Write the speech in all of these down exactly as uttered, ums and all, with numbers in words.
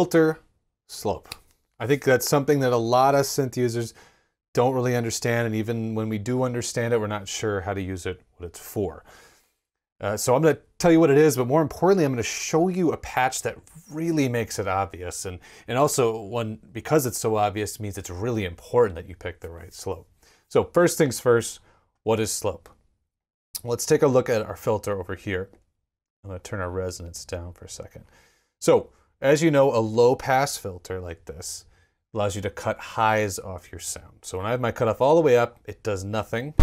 filter slope. I think that's something that a lot of synth users don't really understand, and even when we do understand it, we're not sure how to use it, what it's for. Uh, so I'm going to tell you what it is, but more importantly, I'm going to show you a patch that really makes it obvious, and, and also one, because it's so obvious, means it's really important that you pick the right slope. So first things first, what is slope? Let's take a look at our filter over here. I'm going to turn our resonance down for a second. So as you know, a low pass filter like this allows you to cut highs off your sound. So when I have my cutoff all the way up, it does nothing,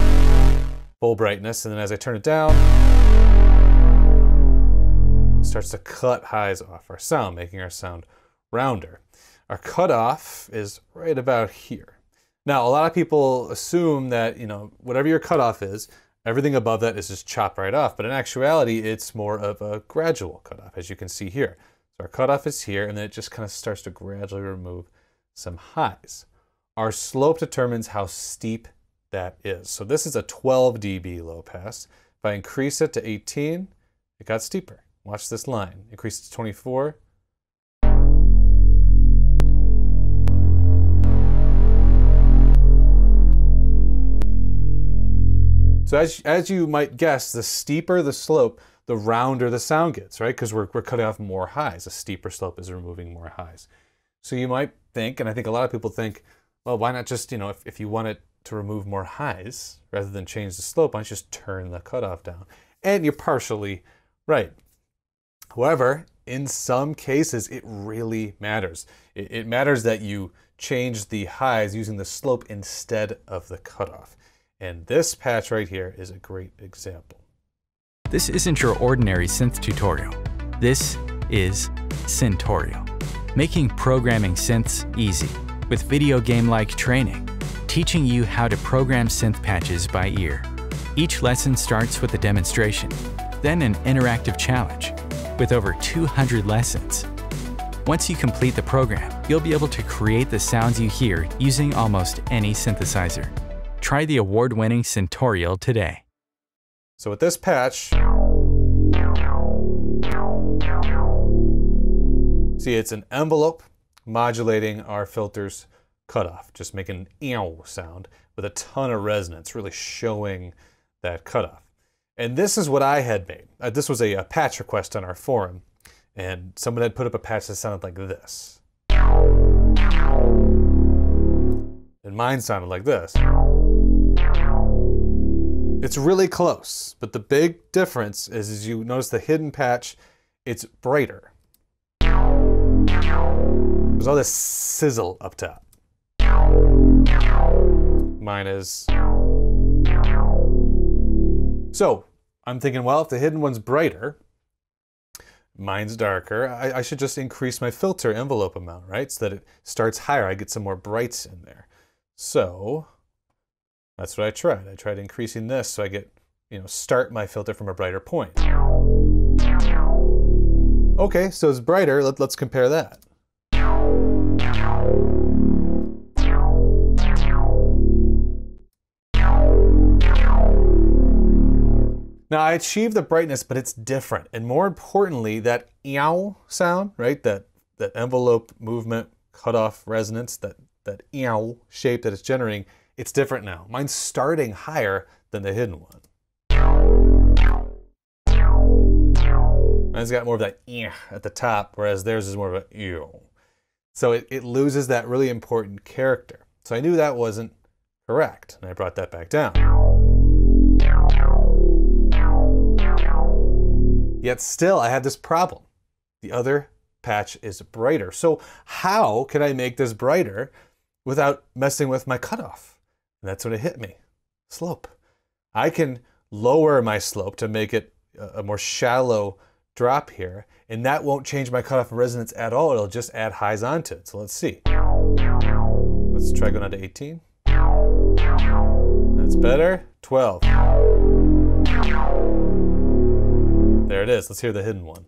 full brightness, and then as I turn it down, starts to cut highs off our sound, making our sound rounder. Our cutoff is right about here. Now, a lot of people assume that, you know, whatever your cutoff is, everything above that is just chopped right off, but in actuality, it's more of a gradual cutoff, as you can see here. So our cutoff is here, and then it just kind of starts to gradually remove some highs. Our slope determines how steep that is. So this is a twelve D B low pass. If I increase it to eighteen, it got steeper. Watch this line. Increase it to twenty-four. So as, as you might guess, the steeper the slope, the rounder the sound gets, right? Because we're, we're cutting off more highs. A steeper slope is removing more highs. So you might think, and I think a lot of people think, well, why not just, you know, if, if you want it to remove more highs, rather than change the slope, why don't you just turn the cutoff down? And you're partially right. However, in some cases, it really matters. It, it matters that you change the highs using the slope instead of the cutoff. And this patch right here is a great example. This isn't your ordinary synth tutorial. This is Syntorial, making programming synths easy with video game-like training, teaching you how to program synth patches by ear. Each lesson starts with a demonstration, then an interactive challenge with over two hundred lessons. Once you complete the program, you'll be able to create the sounds you hear using almost any synthesizer. Try the award-winning Syntorial today. So with this patch, see, it's an envelope modulating our filter's cutoff, just making an ow sound with a ton of resonance, really showing that cutoff. And this is what I had made. Uh, this was a, a patch request on our forum, and someone had put up a patch that sounded like this. And mine sounded like this. It's really close, but the big difference is, as you notice the hidden patch, it's brighter. There's all this sizzle up top. Mine is... So I'm thinking, well, if the hidden one's brighter, mine's darker, I, I should just increase my filter envelope amount, right? So that it starts higher, I get some more brights in there. So that's what I tried. I tried increasing this so I get, you know, start my filter from a brighter point. Okay, so it's brighter, Let, let's compare that. Now, I achieved the brightness, but it's different. And more importantly, that eow sound, right? That, that envelope movement, cutoff resonance, that, that eow shape that it's generating, it's different now. Mine's starting higher than the hidden one. Mine's got more of that eow at the top, whereas theirs is more of an eow. So it, it loses that really important character. So I knew that wasn't correct, and I brought that back down. Yet still, I had this problem. The other patch is brighter. So how can I make this brighter without messing with my cutoff? And that's when it hit me. Slope. I can lower my slope to make it a more shallow drop here, and that won't change my cutoff resonance at all. It'll just add highs onto it. So let's see. Let's try going down to eighteen. That's better. twelve. There it is. Let's hear the hidden one.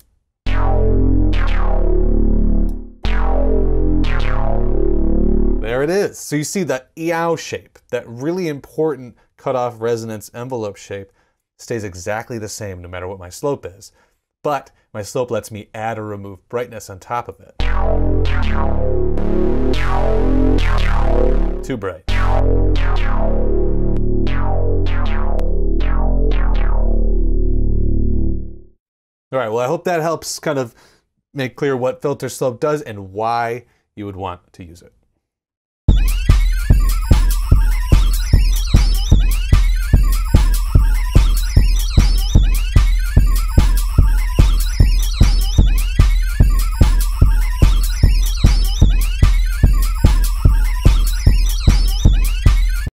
There it is. So you see that eow shape, that really important cutoff resonance envelope shape, stays exactly the same no matter what my slope is. But my slope lets me add or remove brightness on top of it. Too bright. All right, well, I hope that helps kind of make clear what filter slope does and why you would want to use it.